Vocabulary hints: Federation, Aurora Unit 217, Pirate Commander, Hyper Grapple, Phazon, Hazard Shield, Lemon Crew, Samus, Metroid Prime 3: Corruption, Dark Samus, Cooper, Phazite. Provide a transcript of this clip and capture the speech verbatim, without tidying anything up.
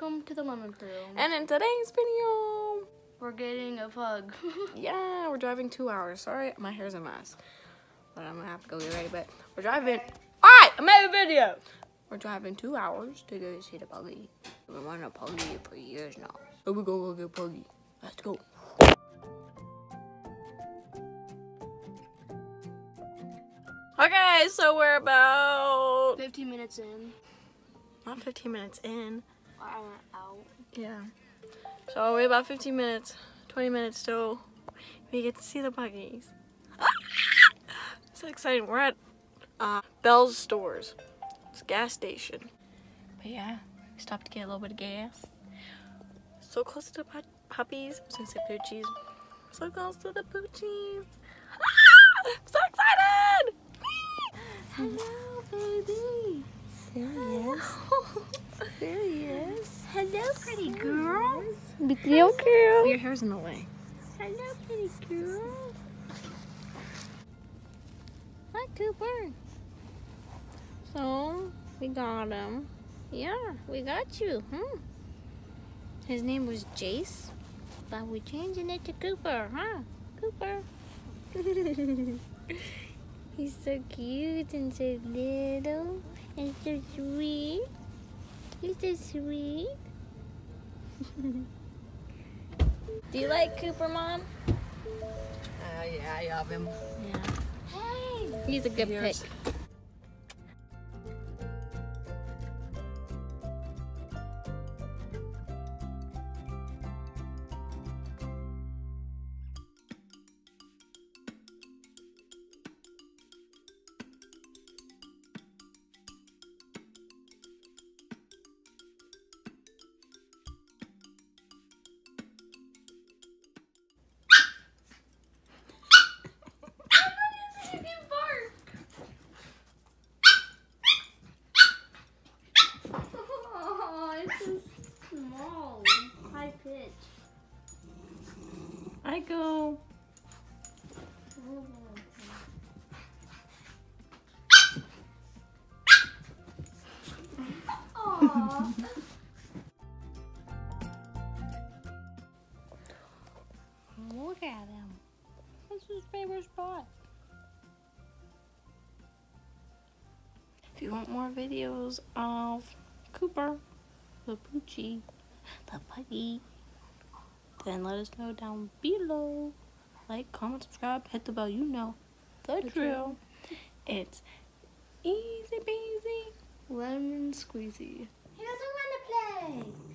welcome to the Lemon Crew. And in today's video, we're getting a pug. Yeah, we're driving two hours. Sorry, my hair's a mess, but I'm gonna have to go get ready. But we're driving. All right, I made a video. We're driving two hours to go see the puggy. We've been wanting a puggy for years now. Here we go, we'll get a puggy. Let's go. Okay, so we're about fifteen minutes in. Not fifteen minutes in. I went out. Yeah. So we're about fifteen minutes, twenty minutes till we get to see the puggies. It's so exciting. We're at uh, Bell's Stores. It's a gas station. But yeah, we stopped to get a little bit of gas. So close to the pu puppies. I was gonna say poochies. So close to the poochies. I'm so excited! Hello, baby. There he is. There he is. Hello, pretty girl. Hello, girl. Your hair's in the way. Hello, pretty girl. Hi, Cooper. So, we got him. Yeah, we got you. Hmm. His name was Jace, but we're changing it to Cooper, huh? Cooper. He's so cute and so little and so sweet. He's so sweet. Do you like Cooper, Mom? Uh, yeah, I love him. Yeah. Hey. He's a good pick. I go. Aww. Look at him. That's his favorite spot. If you want more videos of Cooper, the poochie, the puggy, then let us know down below. Like, comment, subscribe, hit the bell. You know the, the drill. drill. It's easy peasy, lemon squeezy. He doesn't want to play.